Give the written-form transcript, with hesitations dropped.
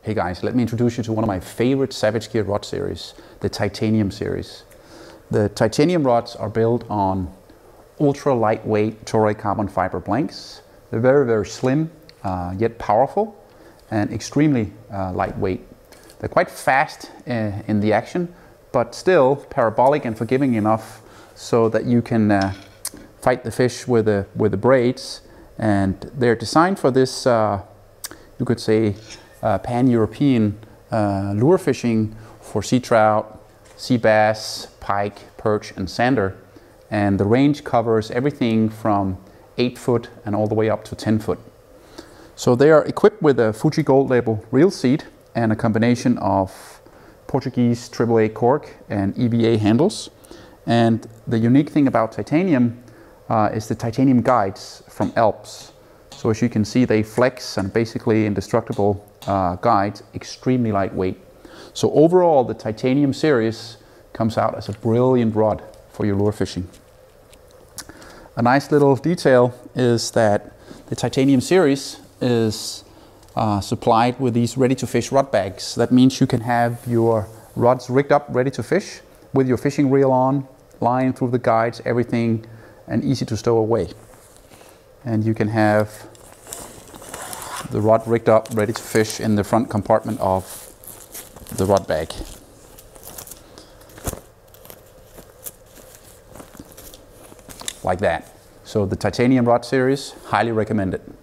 Hey guys, let me introduce you to one of my favorite Savage Gear rod series, the Titanium series. The Titanium rods are built on ultra lightweight Toray carbon fiber blanks. They're very, very slim, yet powerful and extremely lightweight. They're quite fast in the action, but still parabolic and forgiving enough so that you can fight the fish with the braids. And they're designed for this, you could say, pan-European lure fishing for sea trout, sea bass, pike, perch and sander, and the range covers everything from 8 foot and all the way up to 10 foot. So they are equipped with a Fuji Gold Label reel seat and a combination of Portuguese AAA cork and EBA handles. And the unique thing about Titanium is the titanium guides from Alps. So as you can see, they flex and basically indestructible guides, extremely lightweight. So overall, the Titanium series comes out as a brilliant rod for your lure fishing. A nice little detail is that the Titanium series is supplied with these ready-to-fish rod bags. That means you can have your rods rigged up, ready to fish, with your fishing reel on, line through the guides, everything, and easy to stow away. And you can have the rod rigged up, ready to fish in the front compartment of the rod bag. Like that. So the Titanium rod series, highly recommended.